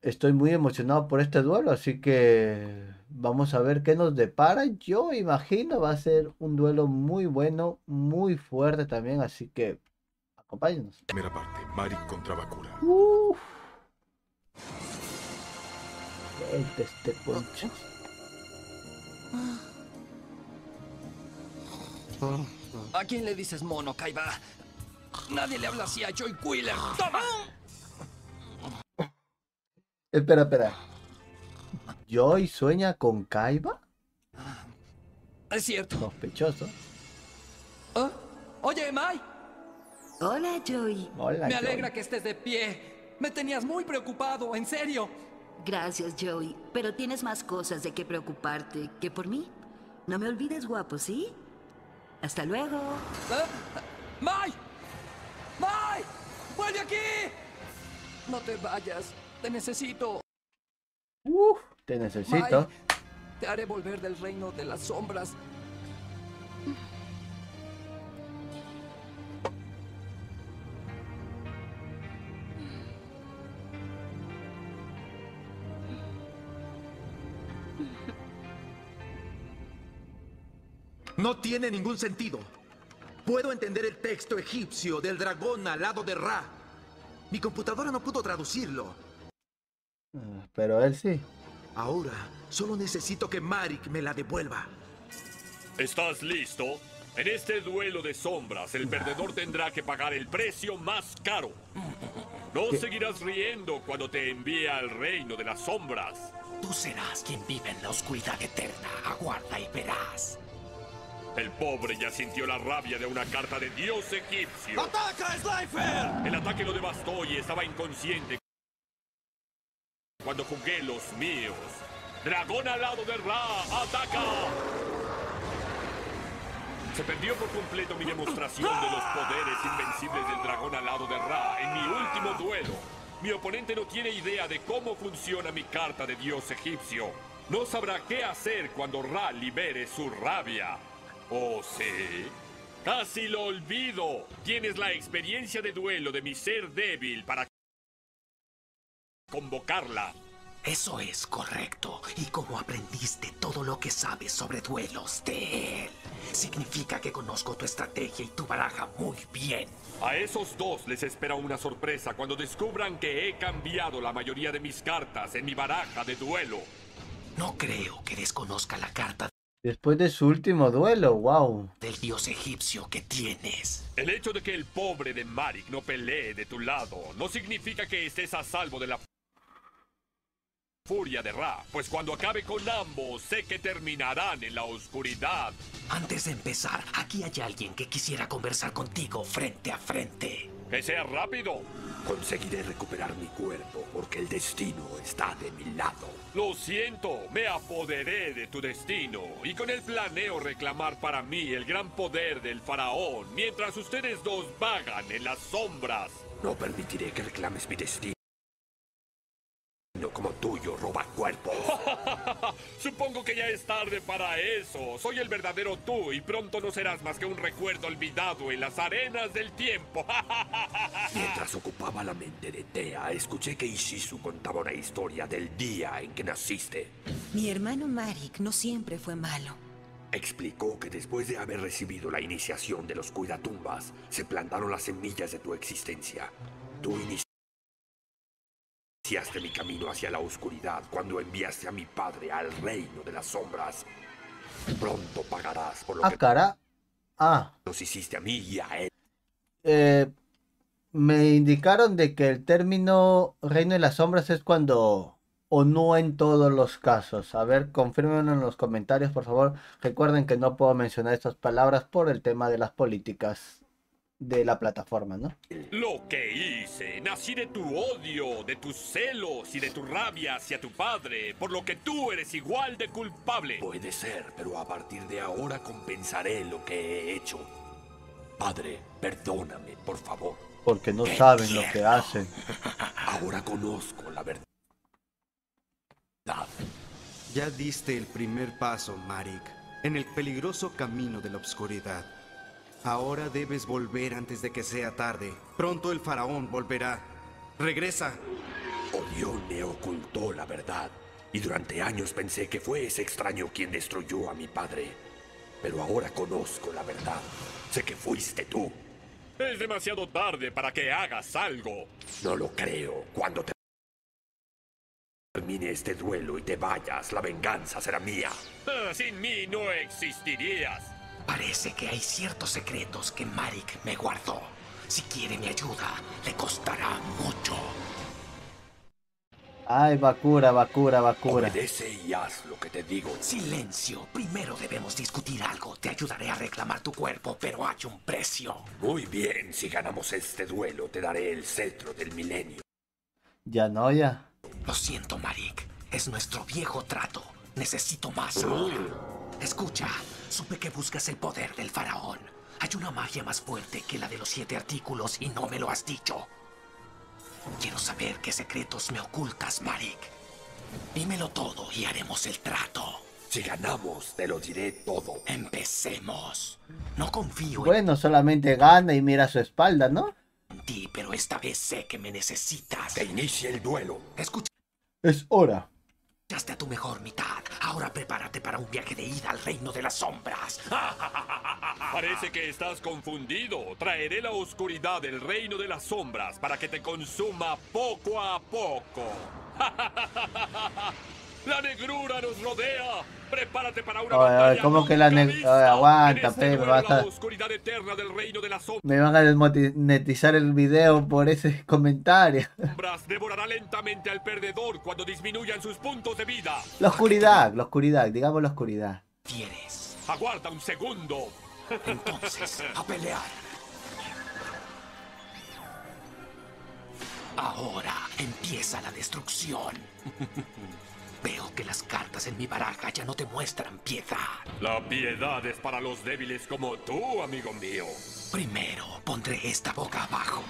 Estoy muy emocionado por este duelo, así que vamos a ver qué nos depara. Yo imagino va a ser un duelo muy bueno, muy fuerte también, así que acompáñenos. Primera parte, Marik contra Bakura. Uff. Este poncho. ¿A quién le dices mono, Kaiba? Nadie le habla así a Joey Wheeler. ¡Toma! Espera, espera. ¿Joey sueña con Kaiba? Es cierto. Sospechoso. ¿Ah? Oye, Mai. Hola, Joey. Hola, me alegra que estés de pie. Me tenías muy preocupado, en serio. Gracias, Joey. Pero tienes más cosas de qué preocuparte que por mí. No me olvides, guapo, ¿sí? Hasta luego. ¿Ah? ¡Mai! ¡Mai! ¡Vuelve aquí! No te vayas. Te necesito. Te necesito. Mai, te haré volver del reino de las sombras. No tiene ningún sentido. Puedo entender el texto egipcio del dragón al lado de Ra. Mi computadora no pudo traducirlo. Pero él sí. Ahora solo necesito que Marik me la devuelva. ¿Estás listo? En este duelo de sombras, el perdedor tendrá que pagar el precio más caro. No seguirás riendo cuando te envíe al reino de las sombras. Tú serás quien vive en la oscuridad eterna. Aguarda y verás. El pobre ya sintió la rabia de una carta de dios egipcio. ¡Ataca, Slifer! El ataque lo devastó y estaba inconsciente cuando jugué los míos. Dragón al lado de Ra, ataca. Se perdió por completo mi demostración de los poderes invencibles del dragón al lado de Ra en mi último duelo. Mi oponente no tiene idea de cómo funciona mi carta de dios egipcio. No sabrá qué hacer cuando Ra libere su rabia. ¿O sí? ¡Casi lo olvido! Tienes la experiencia de duelo de mi ser débil para convocarla. Eso es correcto. Y como aprendiste todo lo que sabes sobre duelos de él, significa que conozco tu estrategia y tu baraja muy bien. A esos dos les espera una sorpresa cuando descubran que he cambiado la mayoría de mis cartas en mi baraja de duelo. No creo que desconozca la carta después de su último duelo, wow, del dios egipcio que tienes. El hecho de que el pobre de Marik no pelee de tu lado no significa que estés a salvo de la furia de Ra, pues cuando acabe con ambos, sé que terminarán en la oscuridad. Antes de empezar, aquí hay alguien que quisiera conversar contigo frente a frente. ¡Que sea rápido! Conseguiré recuperar mi cuerpo porque el destino está de mi lado. Lo siento, me apoderé de tu destino y con él planeo reclamar para mí el gran poder del faraón mientras ustedes dos vagan en las sombras. No permitiré que reclames mi destino. Como tuyo, roba cuerpos. Supongo que ya es tarde para eso. Soy el verdadero tú y pronto no serás más que un recuerdo olvidado en las arenas del tiempo. Mientras ocupaba la mente de Tea, escuché que Ishizu contaba una historia del día en que naciste. Mi hermano Marik no siempre fue malo. Explicó que después de haber recibido la iniciación de los cuidatumbas, se plantaron las semillas de tu existencia. Tú iniciaste mi camino hacia la oscuridad cuando enviaste a mi padre al reino de las sombras. Pronto pagarás por lo que nos hiciste a mí y a él. Me indicaron de que el término reino de las sombras es cuando o no en todos los casos. A ver, confirmen en los comentarios, por favor. Recuerden que no puedo mencionar estas palabras por el tema de las políticas de la plataforma, ¿no? Lo que hice, nací de tu odio, de tus celos y de tu rabia hacia tu padre, por lo que tú eres igual de culpable. Puede ser, pero a partir de ahora compensaré lo que he hecho. Padre, perdóname, por favor. Porque no saben lo que hacen. Ahora conozco la verdad. Ya diste el primer paso, Marik, en el peligroso camino de la oscuridad. Ahora debes volver antes de que sea tarde. Pronto el faraón volverá. ¡Regresa! Orión me ocultó la verdad, y durante años pensé que fue ese extraño quien destruyó a mi padre. Pero ahora conozco la verdad. Sé que fuiste tú. Es demasiado tarde para que hagas algo. No lo creo. Cuando termine este duelo y te vayas, la venganza será mía. Sin mí no existirías. Parece que hay ciertos secretos que Marik me guardó. Si quiere mi ayuda, le costará mucho. Ay, Bakura. Obedece y haz lo que te digo. Silencio. Primero debemos discutir algo. Te ayudaré a reclamar tu cuerpo, pero hay un precio. Muy bien. Si ganamos este duelo, te daré el cetro del milenio. Ya. Lo siento, Marik. Es nuestro viejo trato. Necesito más ahora. Escucha. Supe que buscas el poder del faraón. Hay una magia más fuerte que la de los 7 artículos y no me lo has dicho. Quiero saber qué secretos me ocultas, Marik. Dímelo todo y haremos el trato. Si ganamos, te lo diré todo. Empecemos. No confío en... Bueno, solamente gana y mira a su espalda, ¿no? Sí, pero esta vez sé que me necesitas. Te inicia el duelo. Escucha. Es hora. Escuchaste a tu mejor mitad. Ahora prepárate para un viaje de ida al reino de las sombras. Parece que estás confundido. Traeré la oscuridad del reino de las sombras para que te consuma poco a poco. La negrura nos rodea. Prepárate para una batalla. ¿Cómo que la negrura? Aguanta, pero la oscuridad eterna del reino de las sombras. Me van a desmonetizar el video por ese comentario. Devorará lentamente al perdedor cuando disminuyan sus puntos de vida. La oscuridad. ¿Quieres? Aguarda un segundo. Entonces, a pelear. Ahora empieza la destrucción. Veo que las cartas en mi baraja ya no te muestran piedad. La piedad es para los débiles como tú, amigo mío. Primero pondré esta boca abajo.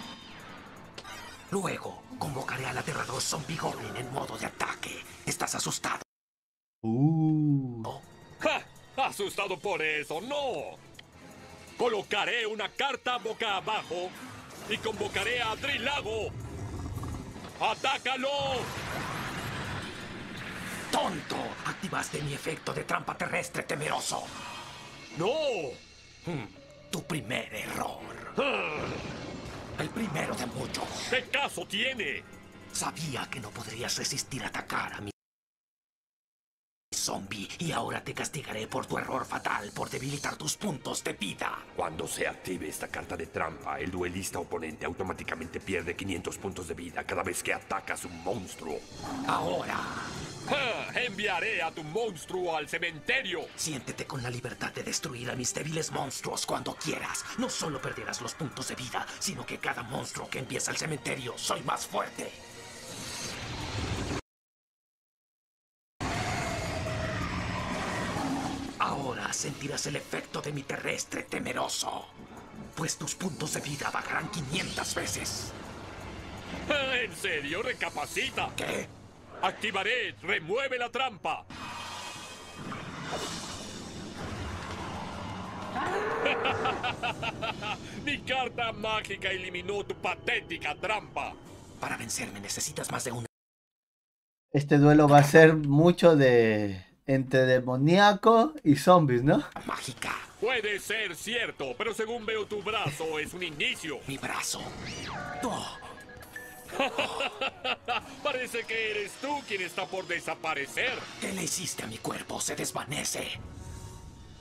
Luego convocaré al aterrador zombie goblin en modo de ataque. ¿Estás asustado? ¿No? ¡Ja! ¿Asustado por eso? ¡No! Colocaré una carta boca abajo y convocaré a Drilago. ¡Atácalo! ¡Tonto! Activaste mi efecto de trampa terrestre temeroso. ¡No! Tu primer error. El primero de muchos. ¿Qué caso tiene? Sabía que no podrías resistir atacar a mi zombie y ahora te castigaré por tu error fatal por debilitar tus puntos de vida. Cuando se active esta carta de trampa, el duelista oponente automáticamente pierde 500 puntos de vida cada vez que atacas un monstruo. Ahora... enviaré a tu monstruo al cementerio. Siéntete con la libertad de destruir a mis débiles monstruos cuando quieras. No solo perderás los puntos de vida, sino que cada monstruo que empieza el cementerio soy más fuerte. Ahora sentirás el efecto de mi terrestre temeroso, pues tus puntos de vida bajarán 500 veces. ¿En serio? Recapacita. ¿Qué? Activaré, remueve la trampa. Mi carta mágica eliminó tu patética trampa. Para vencerme necesitas más de una. Este duelo va a ser mucho de... entre demoníaco y zombies, ¿no? Mágica. Puede ser cierto, pero según veo tu brazo es un inicio. Mi brazo. ¡Oh! Parece que eres tú quien está por desaparecer. ¿Qué le hiciste a mi cuerpo? Se desvanece.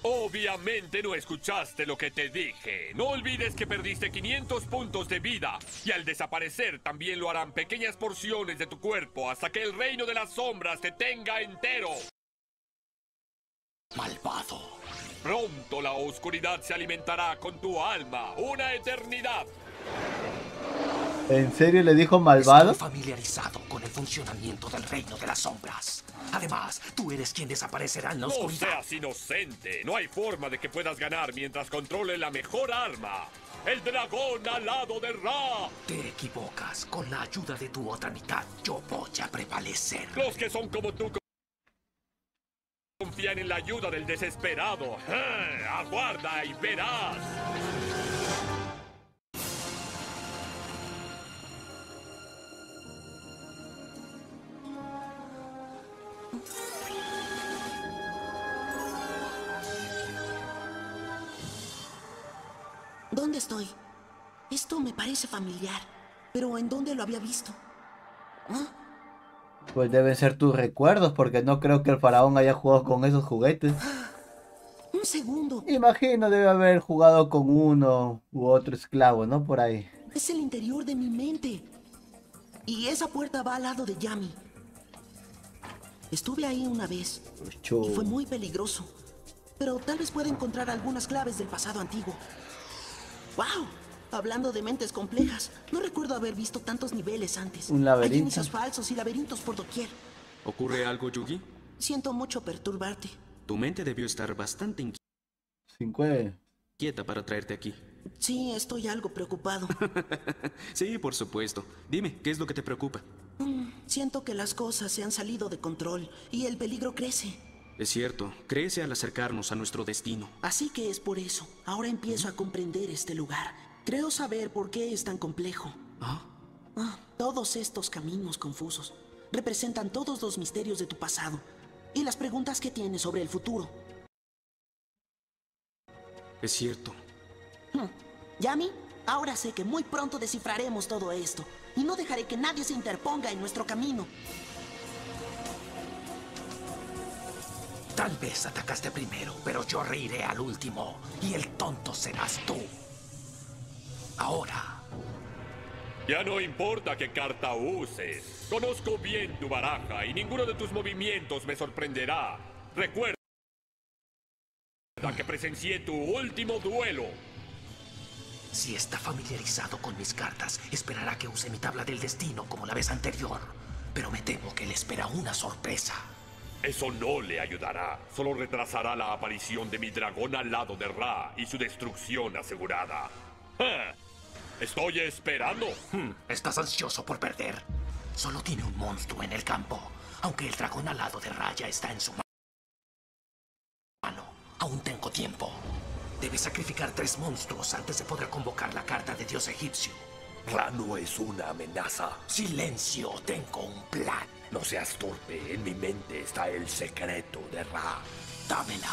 Obviamente no escuchaste lo que te dije. No olvides que perdiste 500 puntos de vida. Y al desaparecer también lo harán pequeñas porciones de tu cuerpo hasta que el reino de las sombras te tenga entero. Malvado. Pronto la oscuridad se alimentará con tu alma. Una eternidad. ¿En serio le dijo malvado? Estoy familiarizado con el funcionamiento del reino de las sombras. Además, tú eres quien desaparecerá en la oscuridad. No seas inocente. No hay forma de que puedas ganar mientras controle la mejor arma. ¡El dragón alado de Ra! Te equivocas. Con la ayuda de tu otra mitad, yo voy a prevalecer. Los que son como tú confían en la ayuda del desesperado. Aguarda y verás. ¿Dónde estoy? Esto me parece familiar, pero ¿en dónde lo había visto? ¿Ah? Pues deben ser tus recuerdos, porque no creo que el faraón haya jugado con esos juguetes. Un segundo. Imagino debe haber jugado con uno u otro esclavo, ¿no? Por ahí. Es el interior de mi mente. Y esa puerta va al lado de Yami. Estuve ahí una vez. Y fue muy peligroso. Pero tal vez pueda encontrar algunas claves del pasado antiguo. ¡Wow! Hablando de mentes complejas, no recuerdo haber visto tantos niveles antes. Un laberinto. Hay inicios falsos y laberintos por doquier. ¿Ocurre algo, Yugi? Siento mucho perturbarte. Tu mente debió estar bastante inquieta para traerte aquí. Sí, estoy algo preocupado. Sí, por supuesto. Dime, ¿qué es lo que te preocupa? Siento que las cosas se han salido de control y el peligro crece. Es cierto, crece al acercarnos a nuestro destino. Así que es por eso. Ahora empiezo a comprender este lugar. Creo saber por qué es tan complejo. Todos estos caminos confusos representan todos los misterios de tu pasado y las preguntas que tienes sobre el futuro. Es cierto. Yami, ahora sé que muy pronto descifraremos todo esto y no dejaré que nadie se interponga en nuestro camino. Tal vez atacaste primero, pero yo reiré al último, y el tonto serás tú. Ahora. Ya no importa qué carta uses. Conozco bien tu baraja y ninguno de tus movimientos me sorprenderá. Recuerda que presencié tu último duelo. Si está familiarizado con mis cartas, esperará que use mi tabla del destino como la vez anterior. Pero me temo que le espera una sorpresa. Eso no le ayudará, solo retrasará la aparición de mi dragón al lado de Ra y su destrucción asegurada. ¡Ja! ¡Estoy esperando! ¿Estás ansioso por perder? Solo tiene un monstruo en el campo, aunque el dragón al lado de Ra ya está en su mano. Aún tengo tiempo. Debes sacrificar 3 monstruos antes de poder convocar la carta de Dios egipcio. Ra no es una amenaza. ¡Silencio! Tengo un plan. No seas torpe, en mi mente está el secreto de Ra. Dámela.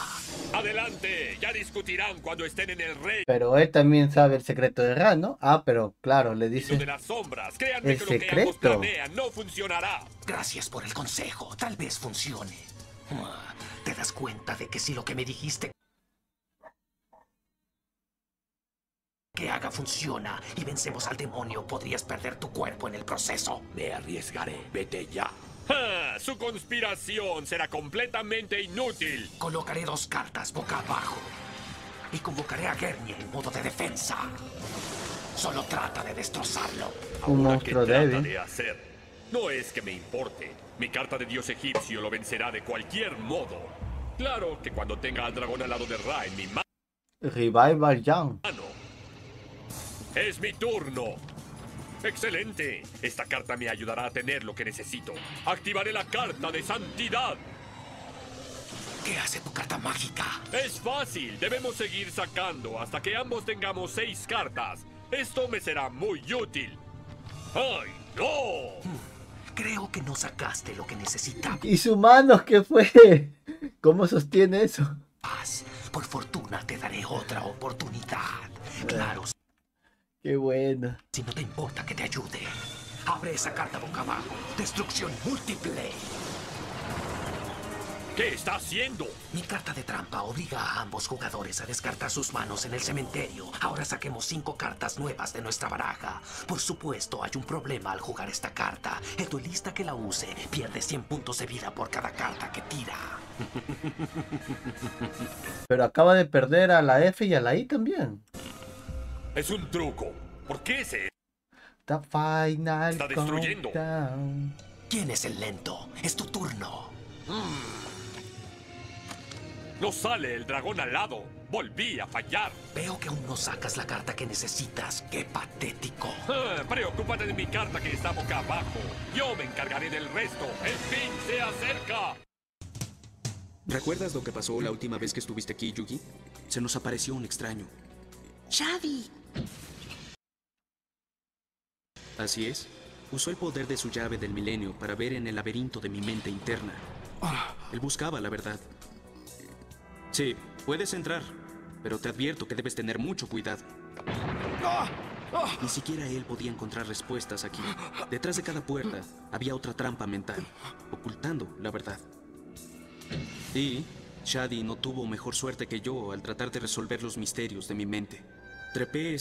Adelante, ya discutirán cuando estén en el rey. Pero él también sabe el secreto de Ra, ¿no? Ah, pero claro, le dice de las sombras. Créanme el que secreto. Lo que ambos planean no funcionará. Gracias por el consejo, tal vez funcione. ¿Te das cuenta de que si lo que me dijiste que haga funciona y vencemos al demonio, podrías perder tu cuerpo en el proceso? Me arriesgaré. Vete ya. ¡Ja! Su conspiración será completamente inútil. Colocaré 2 cartas boca abajo y convocaré a Gernier en modo de defensa. Solo trata de destrozarlo. Un monstruo débil. No es que me importe. Mi carta de Dios egipcio lo vencerá de cualquier modo. Claro que cuando tenga al dragón al lado de Ra en mi mano. Revival Young. ¡Es mi turno! ¡Excelente! Esta carta me ayudará a tener lo que necesito. ¡Activaré la carta de santidad! ¿Qué hace tu carta mágica? ¡Es fácil! Debemos seguir sacando hasta que ambos tengamos 6 cartas. Esto me será muy útil. ¡Ay, no! Creo que no sacaste lo que necesitaba. ¿Y su mano qué fue? ¿Cómo sostiene eso? Paz. Por fortuna te daré otra oportunidad. Claro. ¡Qué bueno! Si no te importa que te ayude, abre esa carta boca abajo. ¡Destrucción múltiple! ¿Qué está haciendo? Mi carta de trampa obliga a ambos jugadores a descartar sus manos en el cementerio. Ahora saquemos 5 cartas nuevas de nuestra baraja. Por supuesto, hay un problema al jugar esta carta. El duelista que la use pierde 100 puntos de vida por cada carta que tira. Pero acaba de perder a la F y a la I también. Es un truco. ¿Por qué se está destruyendo? Countdown. ¿Quién es el lento? Es tu turno. No sale el dragón al lado. Volví a fallar. Veo que aún no sacas la carta que necesitas. ¡Qué patético! Preocúpate de mi carta que está boca abajo. Yo me encargaré del resto. ¡El fin se acerca! ¿Recuerdas lo que pasó la última vez que estuviste aquí, Yugi? Se nos apareció un extraño. ¡Shadi! Así es. Usó el poder de su llave del milenio para ver en el laberinto de mi mente interna. Él buscaba la verdad. Sí, puedes entrar, pero te advierto que debes tener mucho cuidado. Ni siquiera él podía encontrar respuestas aquí. Detrás de cada puerta había otra trampa mental, ocultando la verdad. Y Shadi no tuvo mejor suerte que yo al tratar de resolver los misterios de mi mente. Trepé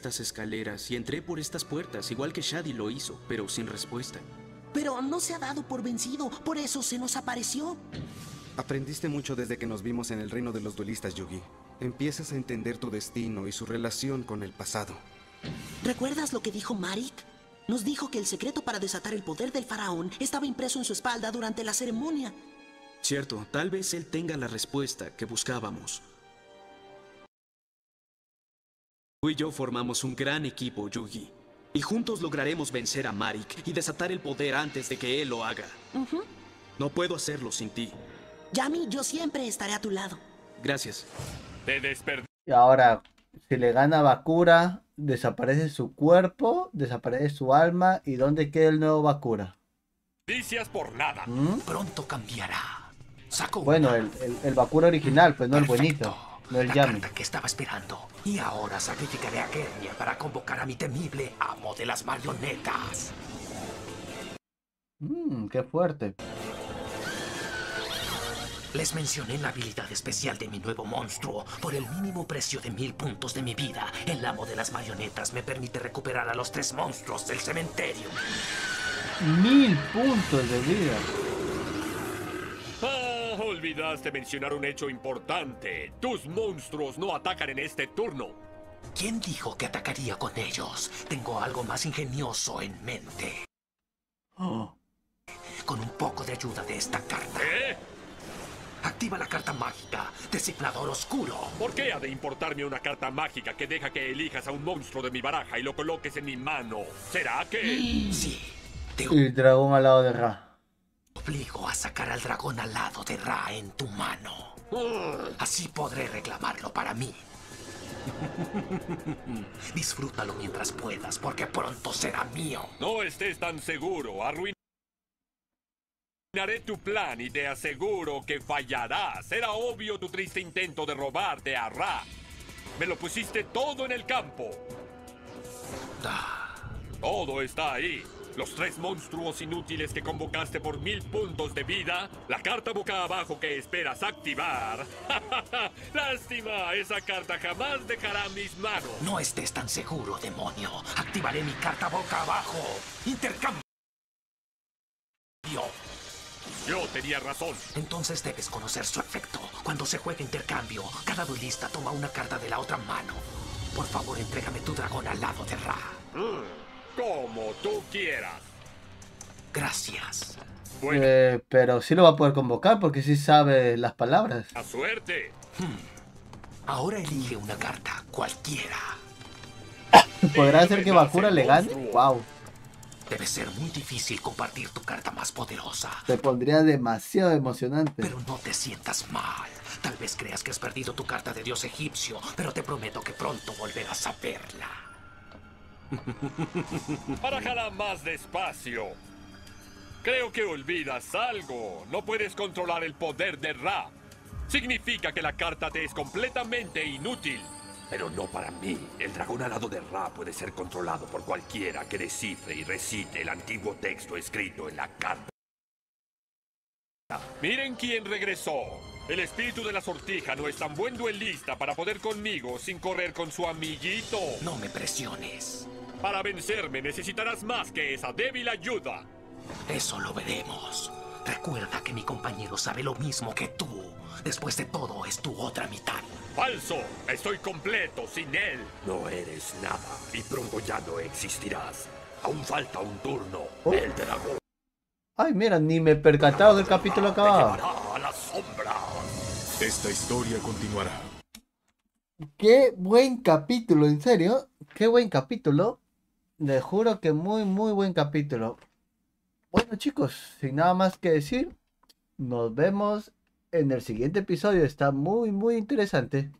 estas escaleras y entré por estas puertas, igual que Shadi lo hizo, pero sin respuesta. Pero no se ha dado por vencido, por eso se nos apareció. Aprendiste mucho desde que nos vimos en el reino de los duelistas, Yugi. Empiezas a entender tu destino y su relación con el pasado. ¿Recuerdas lo que dijo Marik? Nos dijo que el secreto para desatar el poder del faraón estaba impreso en su espalda durante la ceremonia. Cierto, tal vez él tenga la respuesta que buscábamos. Tú y yo formamos un gran equipo, Yugi. Y juntos lograremos vencer a Marik y desatar el poder antes de que él lo haga. No puedo hacerlo sin ti. Yami, yo siempre estaré a tu lado. Gracias. Te desperté. Y ahora, si le gana a Bakura, desaparece su cuerpo, desaparece su alma. ¿Y dónde queda el nuevo Bakura? Noticias por nada. Pronto cambiará. Saco bueno, el Bakura original, pues no. Perfecto. El bonito. No el Yami. La que estaba esperando. Y ahora sacrificaré a Gernia para convocar a mi temible amo de las marionetas. Qué fuerte. Les mencioné la habilidad especial de mi nuevo monstruo. Por el mínimo precio de 1000 puntos de mi vida, el amo de las marionetas me permite recuperar a los 3 monstruos del cementerio. 1000 puntos de vida. Olvidaste mencionar un hecho importante. Tus monstruos no atacan en este turno. ¿Quién dijo que atacaría con ellos? Tengo algo más ingenioso en mente. Con un poco de ayuda de esta carta. Activa la carta mágica, Desciflador Oscuro. ¿Por qué ha de importarme una carta mágica que deja que elijas a un monstruo de mi baraja y lo coloques en mi mano? ¿Será que...? Sí. El dragón al lado de Ra. Te obligo a sacar al dragón al lado de Ra en tu mano. Así podré reclamarlo para mí. Disfrútalo mientras puedas, porque pronto será mío. No estés tan seguro, arruinado. Haré tu plan y te aseguro que fallarás. Era obvio tu triste intento de robarte a Ra. Me lo pusiste todo en el campo. Todo está ahí. Los 3 monstruos inútiles que convocaste por 1000 puntos de vida. La carta boca abajo que esperas activar. Lástima, esa carta jamás dejará mis manos. No estés tan seguro, demonio. Activaré mi carta boca abajo. Intercambio. Yo tenía razón. Entonces debes conocer su efecto. Cuando se juega intercambio, cada duelista toma una carta de la otra mano. Por favor, entrégame tu dragón al lado de Ra. Como tú quieras. Gracias. Bueno. Pero sí lo va a poder convocar porque sí sabe las palabras. ¡A suerte! Ahora elige una carta cualquiera. ¿Podrá hacer que Bakura le gane? ¡Wow! Debe ser muy difícil compartir tu carta más poderosa. Te pondría demasiado emocionante. Pero no te sientas mal. Tal vez creas que has perdido tu carta de dios egipcio, pero te prometo que pronto volverás a verla. Barájala más despacio. Creo que olvidas algo. No puedes controlar el poder de Ra. Significa que la carta te es completamente inútil. Pero no para mí. El dragón alado de Ra puede ser controlado por cualquiera que descifre y recite el antiguo texto escrito en la carta. Miren quién regresó. El espíritu de la sortija no es tan buen duelista para poder conmigo sin correr con su amiguito. No me presiones. Para vencerme necesitarás más que esa débil ayuda. Eso lo veremos. Recuerda que mi compañero sabe lo mismo que tú. Después de todo, es tu otra mitad. ¡Falso! ¡Estoy completo sin él! No eres nada y pronto ya no existirás. Aún falta un turno. El dragón. Ay, mira, ni me he percatado del capítulo acabado. Te llevará a la sombra. Esta historia continuará. ¡Qué buen capítulo! ¿En serio? ¡Qué buen capítulo! Les juro que muy, muy buen capítulo. Bueno, chicos, sin nada más que decir, nos vemos en el siguiente episodio. Está muy, muy interesante.